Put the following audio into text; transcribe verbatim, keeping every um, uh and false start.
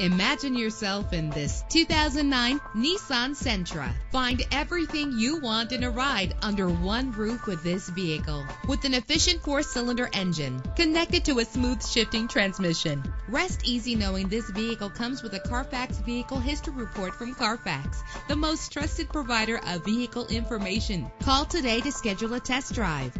Imagine yourself in this two thousand nine Nissan Sentra. Find everything you want in a ride under one roof with this vehicle. With an efficient four-cylinder engine connected to a smooth shifting transmission. Rest easy knowing this vehicle comes with a Carfax Vehicle History Report from Carfax, the most trusted provider of vehicle information. Call today to schedule a test drive.